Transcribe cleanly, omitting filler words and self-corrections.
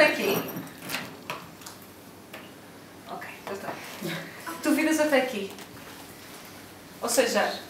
está aquí. Ok, já está. Tu viras até aqui. Ou seja,